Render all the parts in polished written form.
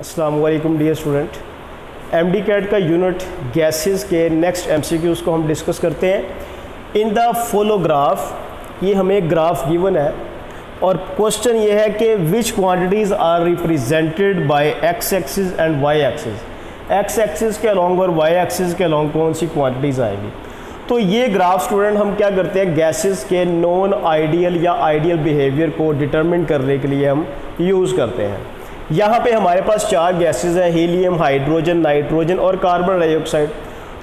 अस्सलाम वालेकुम dear student. MDCAT का यूनिट गैसेस के नेक्स्ट MCQs को हम डिस्कस करते हैं। इन द फोलोग्राफ, ये हमें ग्राफ गिवन है और क्वेश्चन ये है कि which quantities are represented by X axis and Y axis. X axis के अलॉन्ग और वाई एक्सिस के अलॉन्ग कौन सी क्वांटिटीज़ आएगी। तो ये ग्राफ स्टूडेंट हम क्या करते हैं, गैसेस के नॉन आइडियल या आइडियल बिहेवियर को डिटरमिन करने के लिए हम यूज़ करते हैं। यहाँ पे हमारे पास चार गैसेस हैं, हीलियम, हाइड्रोजन, नाइट्रोजन और कार्बन डाइऑक्साइड।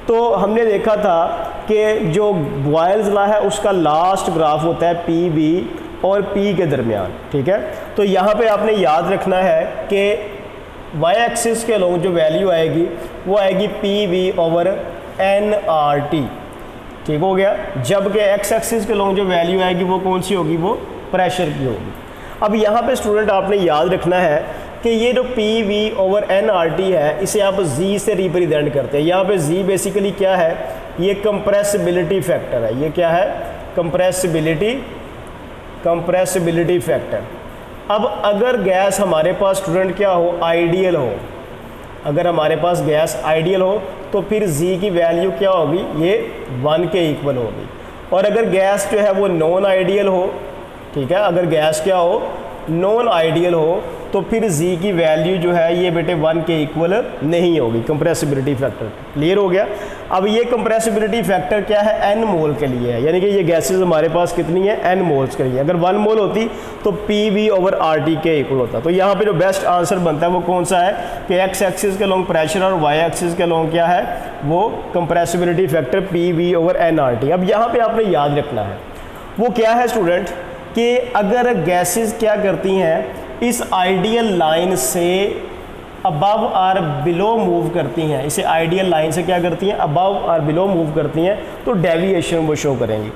तो हमने देखा था कि जो बॉयल्स ला है उसका लास्ट ग्राफ होता है पी बी और पी के दरमियान, ठीक है। तो यहाँ पे आपने याद रखना है कि वाई एक्सिस के अलॉन्ग जो वैल्यू आएगी वो आएगी P V over N R T, ठीक हो गया। जबकि एक्स एक्सिस के अलॉन्ग जो वैल्यू आएगी वो कौन सी होगी, वो प्रेशर की होगी। अब यहाँ पे स्टूडेंट आपने याद रखना है कि ये जो P V over N R T है इसे आप जी से रिप्रेजेंट करते हैं। यहाँ पे जी बेसिकली क्या है, ये कंप्रेसिबिलिटी फैक्टर है। ये क्या है, कंप्रेसिबिलिटी फैक्टर। अब अगर गैस हमारे पास स्टूडेंट क्या हो, आइडियल हो, अगर हमारे पास गैस आइडियल हो तो फिर जी की वैल्यू क्या होगी, ये 1 के इक्वल होगी। और अगर गैस जो है वो नॉन आइडियल हो, ठीक है, अगर गैस क्या हो, नॉन आइडियल हो, तो फिर जी की वैल्यू जो है ये बेटे 1 के इक्वल नहीं होगी। कंप्रेसिबिलिटी फैक्टर क्लियर हो गया। अब ये कंप्रेसिबिलिटी फैक्टर क्या है, n मोल के लिए है, यानी कि ये गैसेस हमारे पास कितनी है, n मोल्स के लिए। अगर 1 मोल होती तो P V over R T के इक्वल होता। तो यहाँ पे जो बेस्ट आंसर बनता है वो कौन सा है कि एक्स एक्सिस के लॉन्ग प्रेशर और वाई एक्सिस के लॉन्ग क्या है वो compressibility factor P V over N R T. अब यहाँ पर आपने याद रखना है वो क्या है स्टूडेंट कि अगर गैसेस क्या करती हैं इस आइडियल लाइन से अबव और बिलो मूव करती हैं, इसे आइडियल लाइन से क्या करती हैं, अबव और बिलो मूव करती हैं, तो डेविएशन वो शो करेंगी।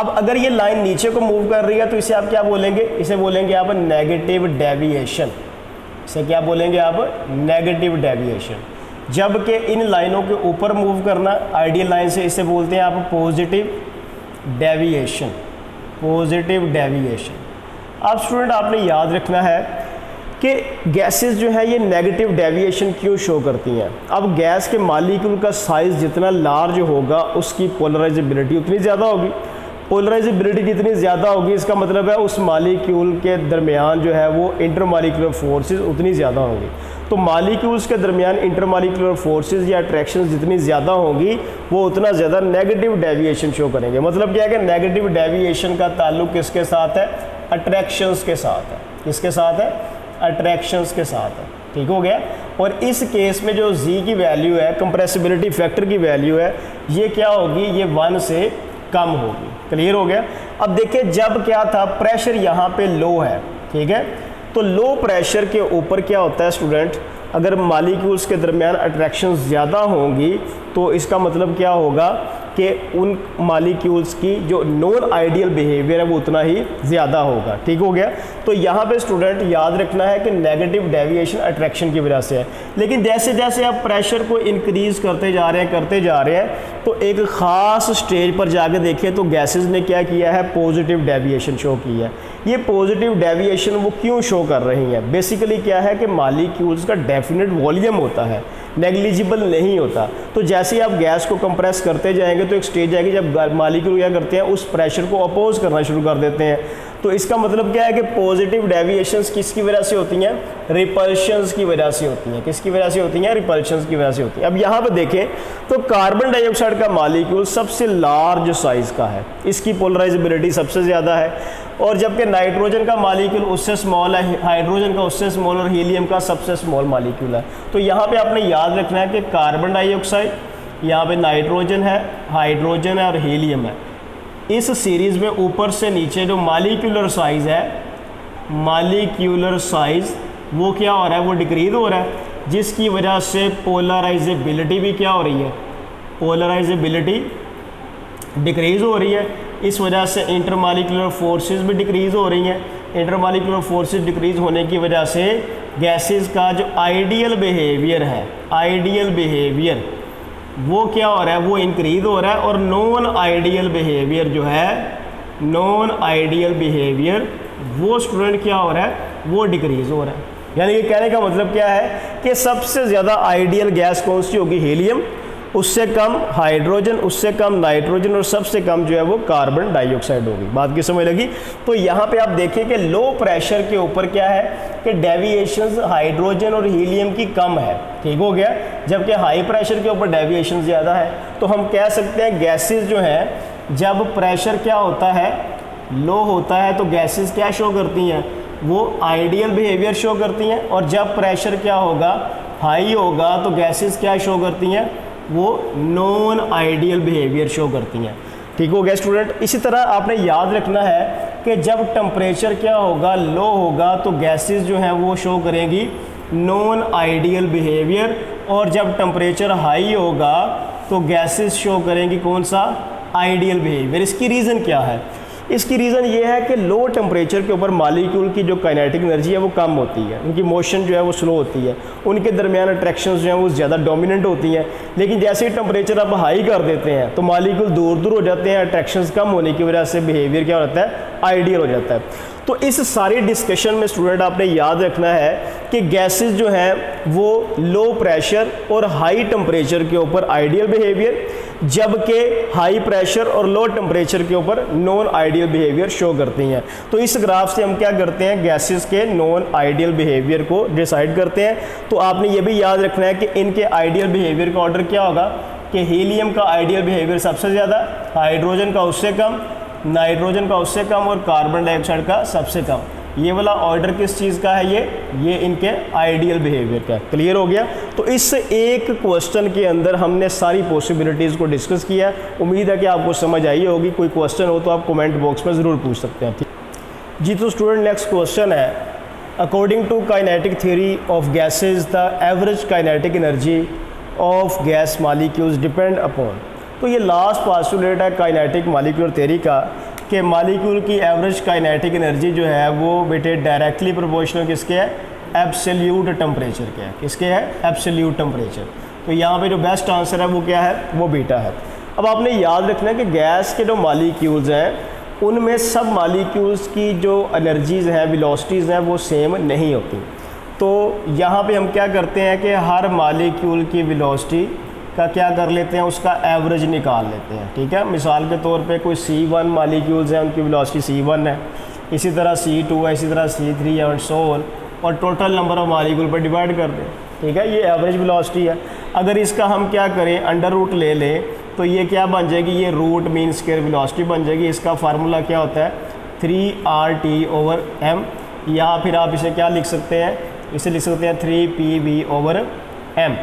अब अगर ये लाइन नीचे को मूव कर रही है तो इसे आप क्या बोलेंगे, इसे बोलेंगे आप नेगेटिव डेविएशन। इसे क्या बोलेंगे आप, नेगेटिव डेविएशन। जबकि इन लाइनों के ऊपर मूव करना आइडियल लाइन से, इसे बोलते हैं आप पॉजिटिव डेविएशन, पॉजिटिव डेविएशन। अब स्टूडेंट आपने याद रखना है कि गैसेस जो है ये नेगेटिव डेविएशन क्यों शो करती हैं। अब गैस के मालिक्यूल का साइज़ जितना लार्ज होगा उसकी पोलराइजेबिलिटी उतनी ज़्यादा होगी। पोलराइजेबिलिटी जितनी ज़्यादा होगी इसका मतलब है उस मालिक्यूल के दरमियान जो है वो इंटरमालिक्यूलर फोर्सेस उतनी ज़्यादा होंगी। तो मालिक्यूल्स के दरमियान इंटरमालिक्यूलर फोर्सेस या अट्रैक्शंस जितनी ज़्यादा होंगी वो उतना ज़्यादा नेगेटिव डेविएशन शो करेंगे। मतलब क्या है कि नेगेटिव डेविएशन का ताल्लुक किसके साथ है, अट्रैक्शंस के साथ है। किसके साथ है, अट्रैक्शंस के साथ है, ठीक हो गया। और इस केस में जो जी की वैल्यू है, कंप्रेसिबिलिटी फैक्टर की वैल्यू है, ये क्या होगी, ये 1 से कम होगी। क्लियर हो गया। अब देखिए जब क्या था, प्रेशर यहाँ पे लो है, ठीक है। तो लो प्रेशर के ऊपर क्या होता है स्टूडेंट, अगर मालिक्यूल्स के दरमियान अट्रैक्शन ज़्यादा होंगी तो इसका मतलब क्या होगा कि उन मालिक्यूल्स की जो नॉन आइडियल बिहेवियर है वो उतना ही ज़्यादा होगा, ठीक हो गया। तो यहाँ पे स्टूडेंट याद रखना है कि नेगेटिव डेविएशन अट्रैक्शन की वजह से है। लेकिन जैसे जैसे आप प्रेशर को इंक्रीज़ करते जा रहे हैं तो एक ख़ास स्टेज पर जाके देखिए तो गैसेज ने क्या किया है, पॉजिटिव डेविएशन शो की है। ये पॉजिटिव डेविएशन वो क्यों शो कर रही हैं, बेसिकली क्या है कि मालिक्यूल्स का डेफिनेट वॉल्यूम होता है, नेग्लिजिबल नहीं होता। तो जैसे ही आप गैस को कंप्रेस करते जाएंगे तो एक स्टेज आएगी जब मालिक्यूल क्या करते हैं, उस प्रेशर को अपोज करना शुरू कर देते हैं। तो इसका मतलब क्या है कि पॉजिटिव डेविएशंस किसकी वजह से होती हैं, रिपल्शंस की वजह से होती हैं। किसकी वजह से होती हैं, रिपल्शंस की वजह से होती हैं। अब यहाँ पर देखें तो कार्बन डाइऑक्साइड का मालिक्यूल सबसे लार्ज साइज़ का है, इसकी पोलराइजेबिलिटी सबसे ज़्यादा है। और जबकि नाइट्रोजन का मालिक्यूल उससे स्मॉल है, हाइड्रोजन का उससे स्मॉल और हीलियम का सबसे स्मॉल मालिक्यूल है। तो यहाँ पे आपने याद रखना है कि कार्बन डाइऑक्साइड, यहाँ पे नाइट्रोजन है, हाइड्रोजन है और हीलियम है। इस सीरीज़ में ऊपर से नीचे जो मालिक्यूलर साइज़ है, मालिक्यूलर साइज़ वो क्या हो रहा है, वो डिक्रीज हो रहा है, जिसकी वजह से पोलराइजेबिलिटी भी क्या हो रही है, पोलराइजेबिलिटी डिक्रीज़ हो रही है। इस वजह से इंटरमालिक्यूलर फोर्सेस भी डिक्रीज़ हो रही हैं। इंटरमालिक्यूलर फोर्सेस डिक्रीज़ होने की वजह से गैसेस का जो आइडियल बिहेवियर है, आइडियल बिहेवियर वो क्या हो रहा है, वो इंक्रीज़ हो रहा है। और नॉन आइडियल बिहेवियर जो है, नॉन आइडियल बिहेवियर वो स्टूडेंट क्या हो रहा है, वो डिक्रीज़ हो रहा है। यानी कि कहने का मतलब क्या है कि सबसे ज़्यादा आइडियल गैस कौन सी होगी? हीलियम, उससे कम हाइड्रोजन, उससे कम नाइट्रोजन और सबसे कम जो है वो कार्बन डाइऑक्साइड होगी। बात की समझ लगी? तो यहाँ पे आप देखिए कि लो प्रेशर के ऊपर क्या है कि डेविएशंस हाइड्रोजन और हीलियम की कम है, ठीक हो गया, जबकि हाई प्रेशर के ऊपर डेविएशन ज़्यादा है। तो हम कह सकते हैं गैसेज जो हैं जब प्रेशर क्या होता है लो होता है तो गैसेज क्या शो करती हैं? वो आइडियल बिहेवियर शो करती हैं। और जब प्रेशर क्या होगा हाई होगा तो गैसेज क्या शो करती हैं? वो नॉन आइडियल बिहेवियर शो करती हैं। ठीक हो गया स्टूडेंट? इसी तरह आपने याद रखना है कि जब टेम्परेचर क्या होगा लो होगा तो गैसेस जो हैं वो शो करेंगी नॉन आइडियल बिहेवियर, और जब टेम्परेचर हाई होगा तो गैसेस शो करेंगी कौन सा? Ideal behaviour. इसकी रीज़न क्या है? इसकी रीज़न ये है कि लो टेम्परेचर के ऊपर मालिक्यूल की जो काइनेटिक एनर्जी है वो कम होती है, उनकी मोशन जो है वो स्लो होती है, उनके दरमियान अट्रैक्शन जो हैं वो ज़्यादा डोमिनेंट होती हैं। लेकिन जैसे ही टेम्परेचर आप हाई कर देते हैं तो मालिक्यूल दूर दूर हो जाते हैं, अट्रैक्शन कम होने की वजह से बिहेवियर क्या होता है? आइडियल हो जाता है। तो इस सारी डिस्कशन में स्टूडेंट आपने याद रखना है कि गैसेस जो हैं वो लो प्रेशर और हाई टेम्परेचर के ऊपर आइडियल बिहेवियर, जबकि हाई प्रेशर और लो टेम्परेचर के ऊपर नॉन आइडियल बिहेवियर शो करती हैं। तो इस ग्राफ से हम क्या करते हैं? गैसेस के नॉन आइडियल बिहेवियर को डिसाइड करते हैं। तो आपने ये भी याद रखना है कि इनके आइडियल बिहेवियर का ऑर्डर क्या होगा कि हीलियम का आइडियल बिहेवियर सबसे ज़्यादा, हाइड्रोजन का उससे कम, नाइट्रोजन का उससे कम और कार्बन डाइऑक्साइड का सबसे कम। ये वाला ऑर्डर किस चीज़ का है? ये इनके आइडियल बिहेवियर का। क्लियर हो गया? तो इस एक क्वेश्चन के अंदर हमने सारी पॉसिबिलिटीज़ को डिस्कस किया। उम्मीद है कि आपको समझ आई होगी। कोई क्वेश्चन हो तो आप कमेंट बॉक्स में ज़रूर पूछ सकते हैं। ठीक जी। तो स्टूडेंट नेक्स्ट क्वेश्चन है, according to kinetic theory of gases the average kinetic energy of gas molecules depend upon. तो ये लास्ट पॉस्टुलेट है काइनेटिक मालिक्यूलर थ्योरी का कि मालिक्यूल की एवरेज काइनेटिक एनर्जी जो है वो बेटे डायरेक्टली प्रोपोर्शनल किसके है? एब्सोल्यूट टेम्परेचर के है। किसके है? Absolute temperature. तो यहाँ पे जो बेस्ट आंसर है वो क्या है? वो बीटा है। अब आपने याद रखना है कि गैस के जो मालिक्यूल्स हैं उनमें सब मालिक्यूल्स की जो एनर्जीज़ हैं वेलोसिटीज़ हैं वो सेम नहीं होती। तो यहाँ पर हम क्या करते हैं कि हर मालिक्यूल की वेलोसिटी का क्या कर लेते हैं? उसका एवरेज निकाल लेते हैं। ठीक है, मिसाल के तौर पे कोई C1 मालिक्यूल्स हैं उनकी वेलोसिटी C1 है, इसी तरह C2 है, इसी तरह C3 है और सो ऑन, और टोटल नंबर ऑफ मालिक्यूल पर डिवाइड कर दें। ठीक है, ये एवरेज वेलोसिटी है। अगर इसका हम क्या करें अंडर रूट ले लें तो ये क्या बन जाएगी? ये रूट मीन स्क्वेयर वेलोसिटी बन जाएगी। इसका फार्मूला क्या होता है? 3RT/m, या फिर आप इसे क्या लिख सकते हैं? इसे लिख सकते हैं 3PV/m।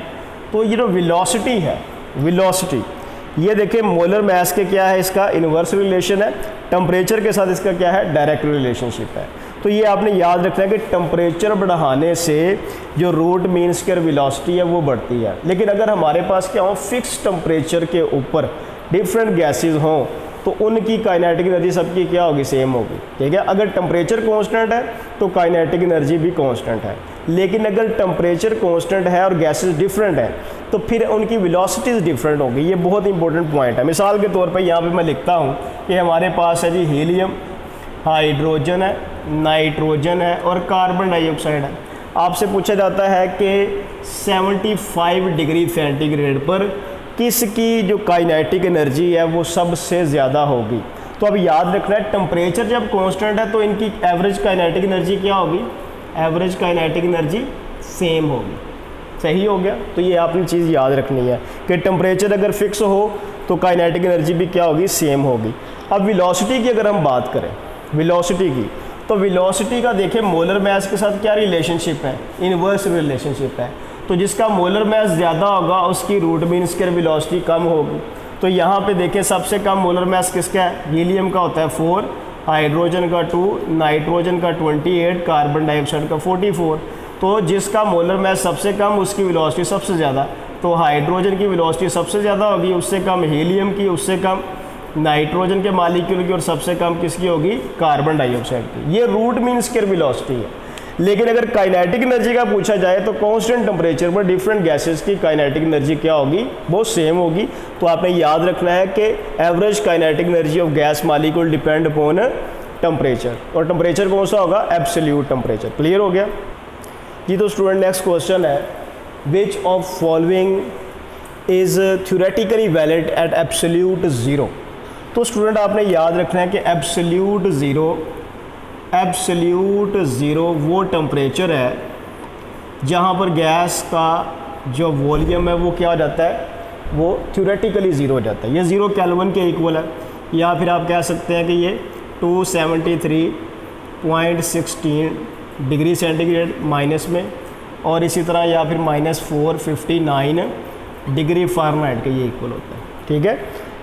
तो ये जो वेलोसिटी है, वेलोसिटी ये देखिए मोलर मास के क्या है? इसका इन्वर्स रिलेशन है। टेम्परेचर के साथ इसका क्या है? डायरेक्ट रिलेशनशिप है। तो ये आपने याद रखना है कि टेम्परेचर बढ़ाने से जो रूट मीन स्क्वायर वेलोसिटी है वो बढ़ती है। लेकिन अगर हमारे पास क्या हो फिक्स टेम्परेचर के ऊपर डिफरेंट गैसेज हों तो उनकी काइनेटिक एनर्जी सबकी क्या होगी? सेम होगी। ठीक है, अगर टेम्परेचर कांस्टेंट है तो काइनेटिक एनर्जी भी कांस्टेंट है। लेकिन अगर टेम्परेचर कांस्टेंट है और गैसेस डिफरेंट हैं तो फिर उनकी वेलोसिटीज़ डिफरेंट होगी। ये बहुत इंपॉर्टेंट पॉइंट है। मिसाल के तौर पे यहाँ पे मैं लिखता हूँ कि हमारे पास है जी हीलियम, हाइड्रोजन है, नाइट्रोजन है और कार्बन डाइऑक्साइड है। आपसे पूछा जाता है कि 75 डिग्री सेंटीग्रेड पर किसकी जो काइनेटिक एनर्जी है वो सबसे ज़्यादा होगी। तो अब याद रखना है टेम्परेचर जब कांस्टेंट है तो इनकी एवरेज काइनेटिक एनर्जी क्या होगी? एवरेज काइनेटिक एनर्जी सेम होगी। सही हो गया? तो ये आपने चीज़ याद रखनी है कि टेम्परेचर अगर फिक्स हो तो काइनेटिक एनर्जी भी क्या होगी? सेम होगी। अब वेलोसिटी की अगर हम बात करें, वेलोसिटी की, तो वेलोसिटी का देखें मोलर मास के साथ क्या रिलेशनशिप है? इन्वर्स रिलेशनशिप है। तो जिसका मोलर मास ज़्यादा होगा उसकी रूट मीन स्क्वायर वेलोसिटी कम होगी। तो यहाँ पे देखें सबसे कम मोलर मास किसका है? हीलियम का होता है 4, हाइड्रोजन का 2, नाइट्रोजन का 28, कार्बन डाइऑक्साइड का 44। तो जिसका मोलर मास सबसे कम उसकी वेलोसिटी सबसे ज़्यादा। तो हाइड्रोजन की वेलोसिटी सबसे ज़्यादा होगी, उससे कम हीलियम की, उससे कम नाइट्रोजन के मालिक्यूल की और सबसे कम किसकी होगी? कार्बन डाइऑक्साइड की। ये रूट मीन स्क्वायर वेलोसिटी है। लेकिन अगर काइनेटिक एनर्जी का पूछा जाए तो कांस्टेंट टेम्परेचर पर डिफरेंट गैसेस की काइनेटिक एनर्जी क्या होगी? वो सेम होगी। तो आपने याद रखना है कि average kinetic energy of gas molecule depend upon temperature, और टेम्परेचर कौन सा होगा? Absolute temperature. क्लियर हो गया ये तो स्टूडेंट नेक्स्ट क्वेश्चन है, which of following is theoretically valid at absolute zero. तो स्टूडेंट आपने याद रखना है कि एब्सोल्यूट ज़ीरो वो टेम्परेचर है जहाँ पर गैस का जो वॉल्यूम है वो क्या हो जाता है, वो थ्योरेटिकली ज़ीरो हो जाता है। ये ज़ीरो केल्विन के इक्वल है, या फिर आप कह सकते हैं कि ये 273.16 डिग्री सेंटीग्रेड माइनस में, और इसी तरह या फिर -459 डिग्री फारेनहाइट के ये इक्वल होता है। ठीक है,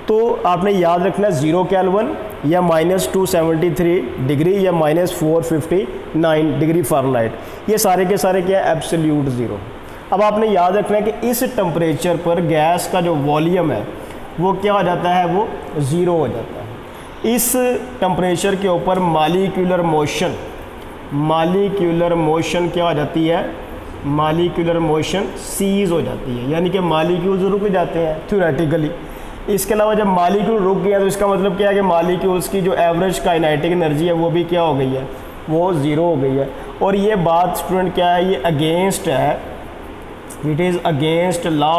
तो आपने याद रखना ज़ीरो केल्विन या -273 डिग्री या -459 डिग्री फारेनहाइट, ये सारे के सारे क्या है, एब्सोल्यूट ज़ीरो। अब आपने याद रखना है कि इस टेम्परेचर पर गैस का जो वॉल्यूम है वो क्या हो जाता है, वो ज़ीरो हो जाता है। इस टेम्परेचर के ऊपर मालिक्यूलर मोशन क्या हो जाती है, मालिक्यूलर मोशन सीज हो जाती है, यानी कि मालिक्यूल्स रुक जाते हैं थ्योरेटिकली। इसके अलावा जब मालिक्यूल रुक गया तो इसका मतलब क्या है कि मालिक्यूल्स की जो एवरेज काइनेटिक एनर्जी है वो भी क्या हो गई है, वो ज़ीरो हो गई है। और ये बात स्टूडेंट क्या है, ये अगेंस्ट है, it is against law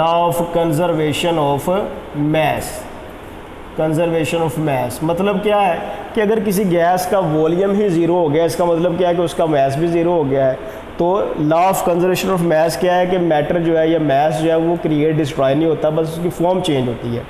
of conservation of mass. मतलब क्या है कि अगर किसी गैस का वॉल्यूम ही ज़ीरो हो गया, इसका मतलब क्या है कि उसका मैस भी ज़ीरो हो गया है। तो law of conservation of mass क्या है कि मैटर जो है या मैस जो है वो क्रिएट डिस्ट्रॉय नहीं होता, बस उसकी फॉर्म चेंज होती है।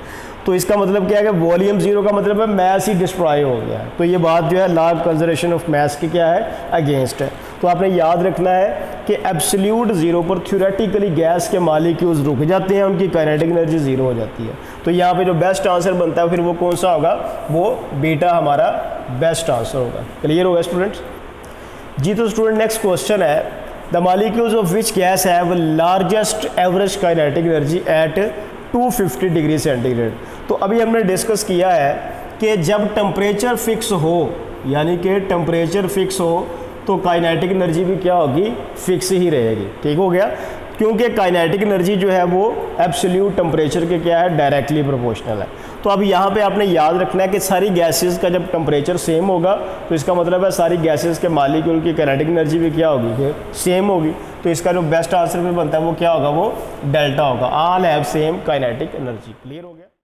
तो इसका मतलब क्या है कि वॉल्यूम ज़ीरो का मतलब है मैस ही डिस्ट्रॉय हो गया है। तो ये बात जो है law of conservation of mass की क्या है, अगेंस्ट है। तो आपने याद रखना है कि एब्सोल्यूट ज़ीरो पर थ्योरेटिकली गैस के मालिक्यूल्स रुक जाते हैं, उनकी काइनेटिक एनर्जी ज़ीरो हो जाती है। तो यहाँ पे जो बेस्ट आंसर बनता है फिर वो कौन सा होगा, वो बीटा हमारा बेस्ट आंसर होगा। क्लियर होगा स्टूडेंट्स जी। तो स्टूडेंट नेक्स्ट क्वेश्चन है, the molecules of which gas have largest average kinetic energy at 250 degree centigrade. तो अभी हमने डिस्कस किया है कि जब टेम्परेचर फिक्स हो, यानी कि टेम्परेचर फिक्स हो तो काइनेटिक एनर्जी भी क्या होगी, फिक्स ही रहेगी। ठीक हो गया, क्योंकि काइनेटिक एनर्जी जो है वो एब्सोल्यूट टेम्परेचर के क्या है, डायरेक्टली प्रोपोर्शनल है। तो अब यहाँ पे आपने याद रखना है कि सारी गैसेस का जब टेम्परेचर सेम होगा तो इसका मतलब है सारी गैसेस के मालिक्यूल की काइनेटिक एनर्जी भी क्या होगी, सेम होगी। तो इसका जो बेस्ट आंसर भी बनता है वो क्या होगा, वो डेल्टा होगा, all have same kinetic energy. Clear हो गया।